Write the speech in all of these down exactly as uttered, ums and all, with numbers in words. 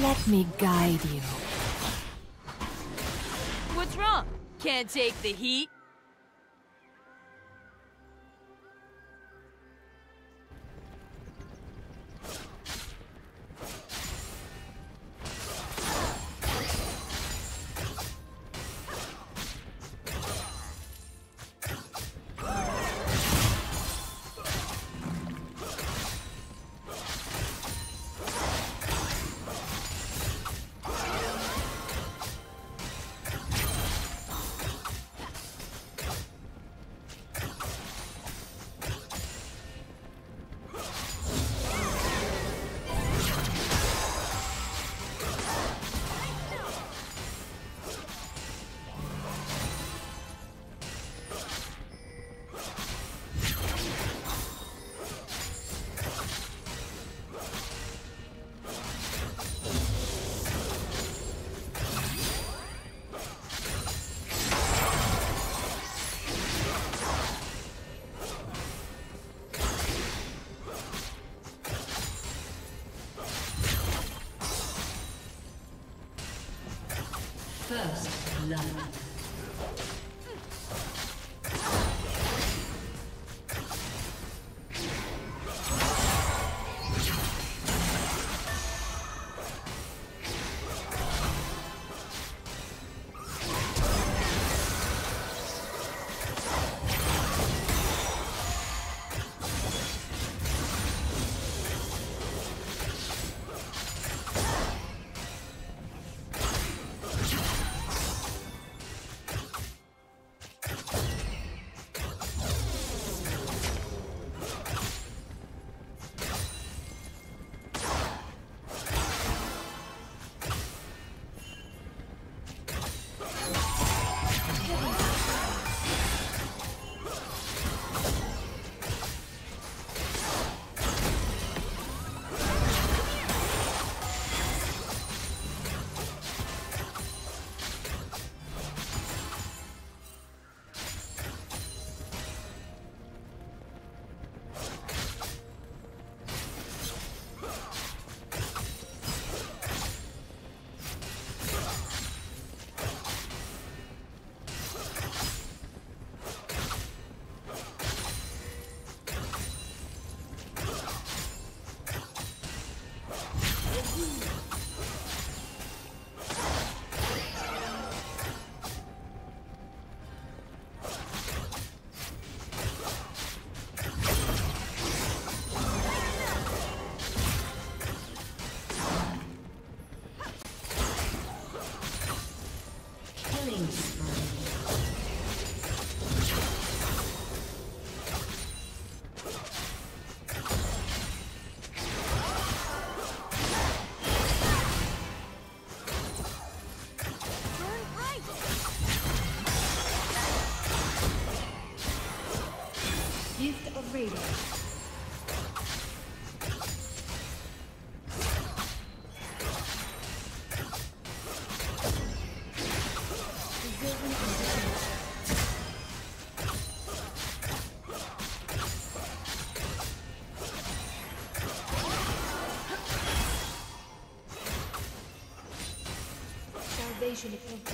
Let me guide you. What's wrong? Can't take the heat? First love. Salvation of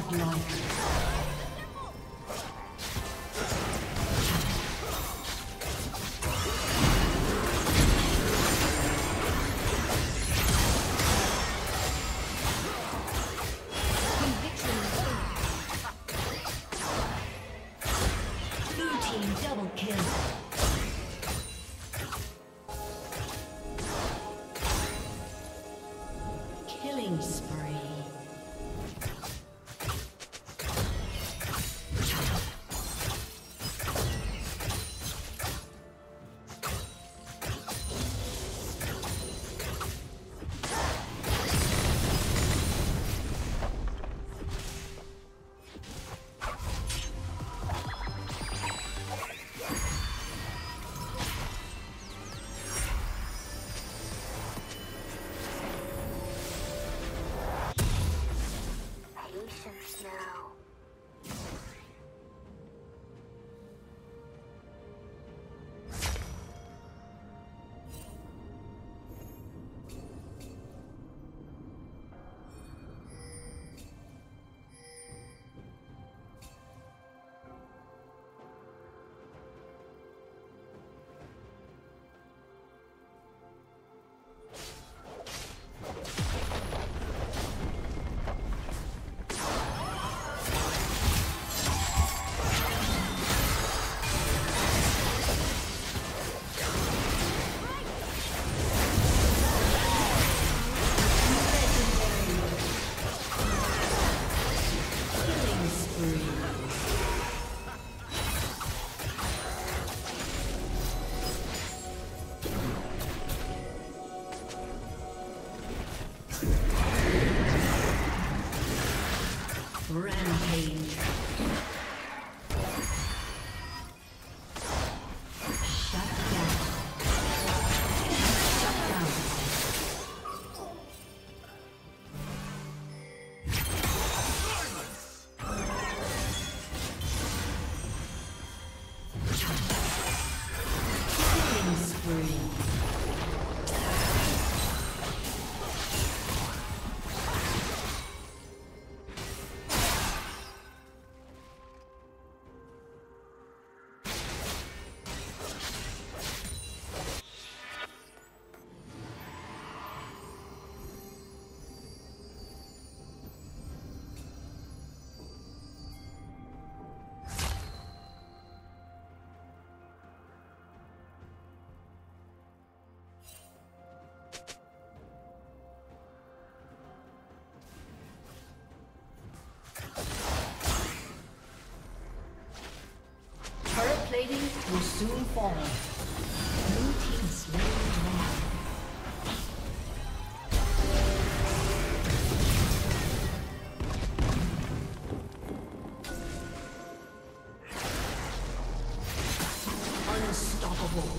godlike. Will soon fall. Blue team slain dragon. Unstoppable.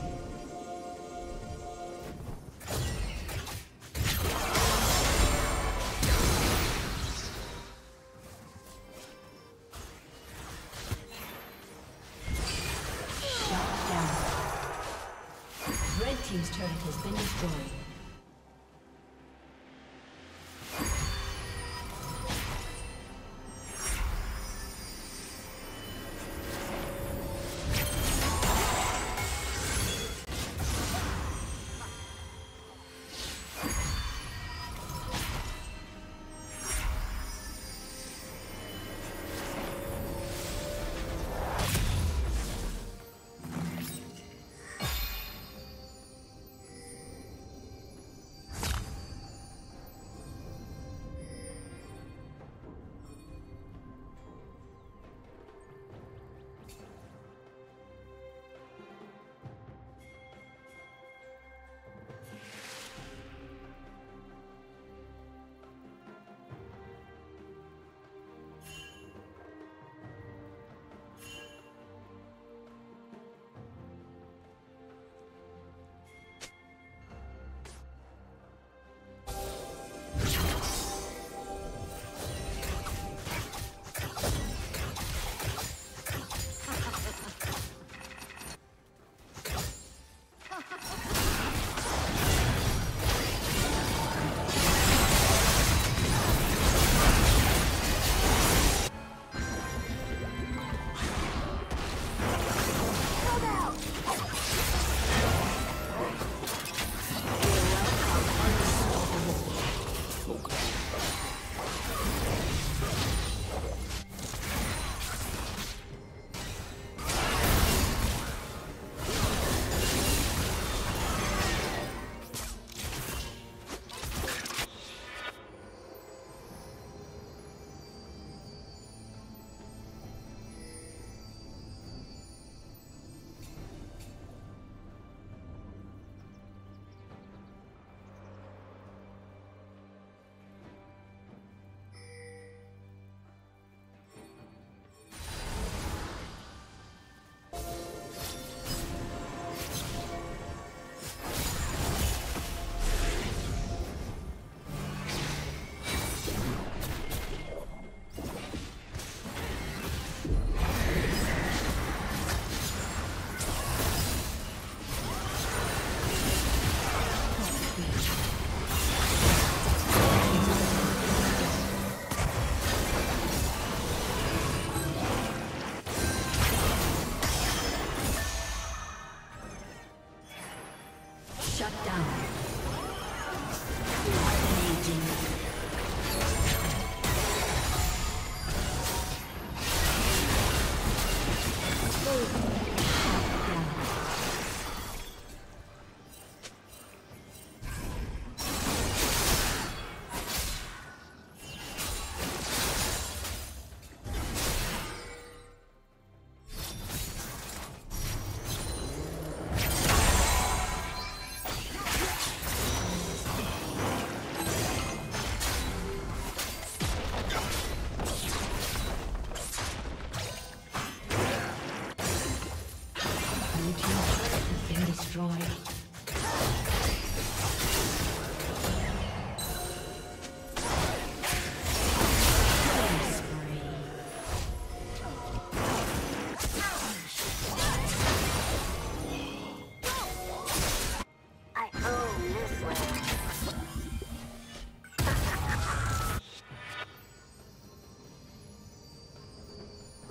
Team's turret has been destroyed.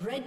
Red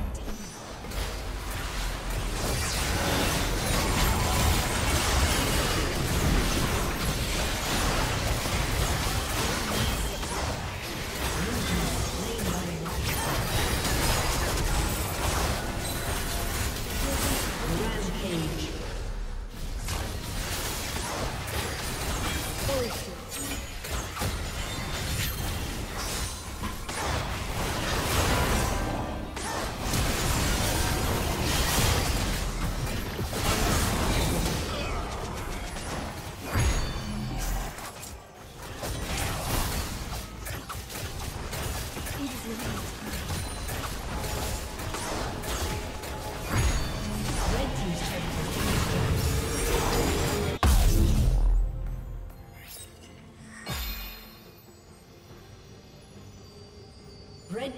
Red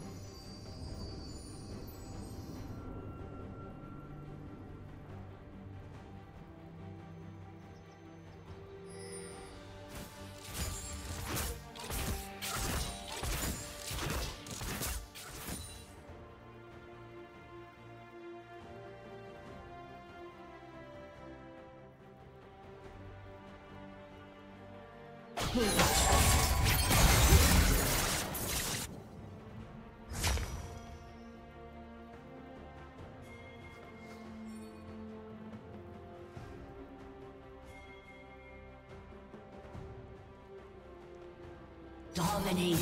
Dominating.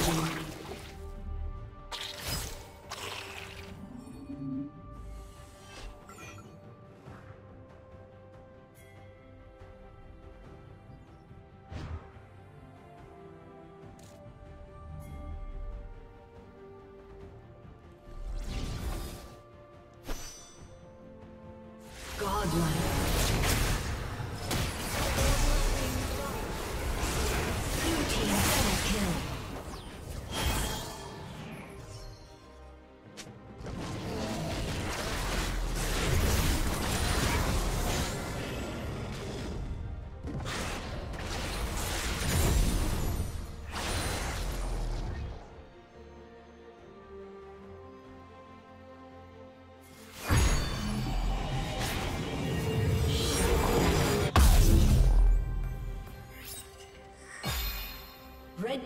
Red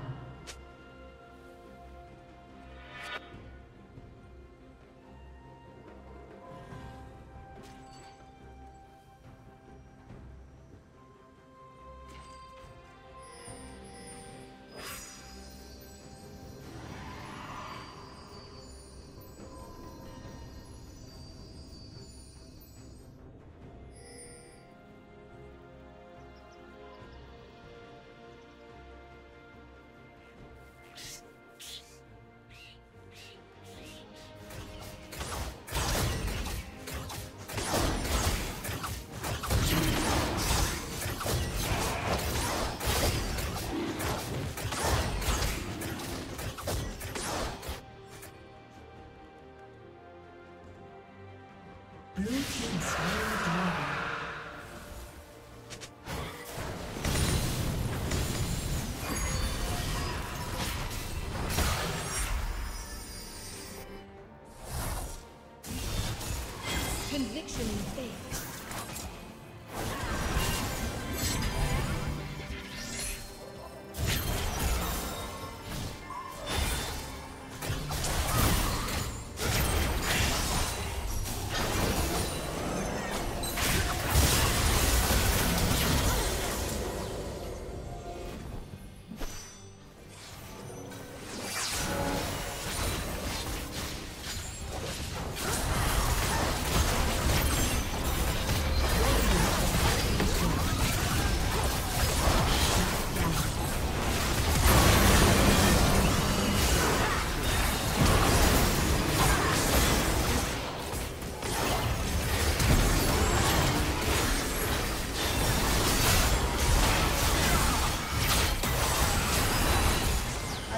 Conviction in faith.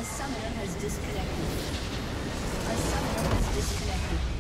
A summoner has disconnected. A summoner has disconnected.